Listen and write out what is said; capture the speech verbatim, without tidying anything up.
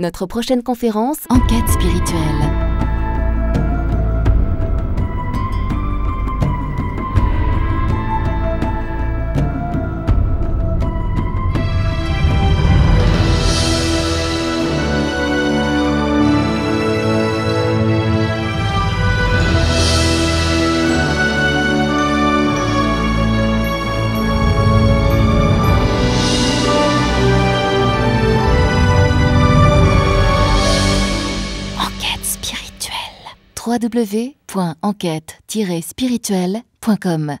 Notre prochaine conférence, Enquêtes spirituelles. w w w point enquête tiret spirituelle point com